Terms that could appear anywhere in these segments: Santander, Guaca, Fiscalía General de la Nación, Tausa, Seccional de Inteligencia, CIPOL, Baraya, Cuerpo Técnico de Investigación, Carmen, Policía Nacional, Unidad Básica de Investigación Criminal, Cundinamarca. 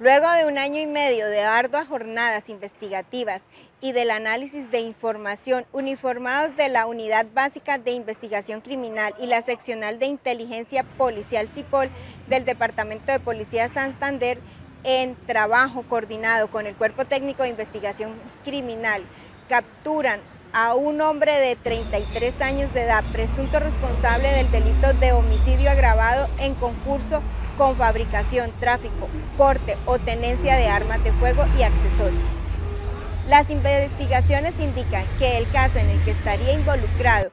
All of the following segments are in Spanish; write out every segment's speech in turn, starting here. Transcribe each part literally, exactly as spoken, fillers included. Luego de un año y medio de arduas jornadas investigativas y del análisis de información, uniformados de la Unidad Básica de Investigación Criminal y la Seccional de Inteligencia Policial CIPOL del Departamento de Policía Santander, en trabajo coordinado con el Cuerpo Técnico de Investigación Criminal, capturan a un hombre de treinta y tres años de edad, presunto responsable del delito de homicidio agravado en concurso con fabricación, tráfico, porte o tenencia de armas de fuego y accesorios. Las investigaciones indican que el caso en el que estaría involucrado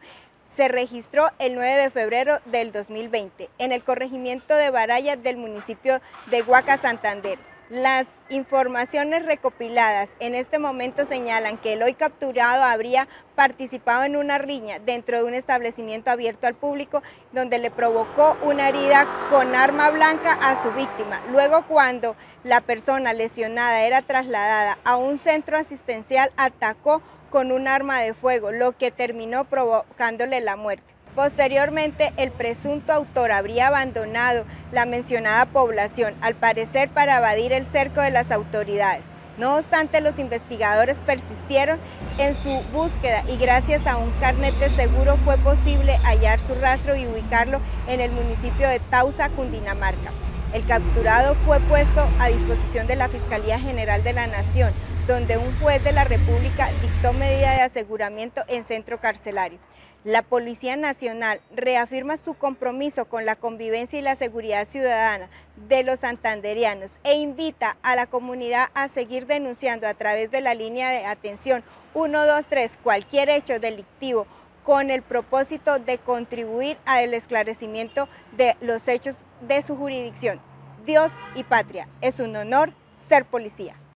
se registró el nueve de febrero del dos mil veinte en el corregimiento de Baraya del municipio de Guaca, Santander. Las informaciones recopiladas en este momento señalan que el hoy capturado habría participado en una riña dentro de un establecimiento abierto al público, donde le provocó una herida con arma blanca a su víctima. Luego, cuando la persona lesionada era trasladada a un centro asistencial, atacó con un arma de fuego, lo que terminó provocándole la muerte. Posteriormente, el presunto autor habría abandonado la mencionada población, al parecer para evadir el cerco de las autoridades. No obstante, los investigadores persistieron en su búsqueda y gracias a un carnet de seguro fue posible hallar su rastro y ubicarlo en el municipio de Tausa, Cundinamarca. El capturado fue puesto a disposición de la Fiscalía General de la Nación, donde un juez de la República dictó medida de aseguramiento en centro carcelario. La Policía Nacional reafirma su compromiso con la convivencia y la seguridad ciudadana de los santandereanos e invita a la comunidad a seguir denunciando a través de la línea de atención uno dos tres cualquier hecho delictivo con el propósito de contribuir al esclarecimiento de los hechos de su jurisdicción. Dios y patria, es un honor ser policía.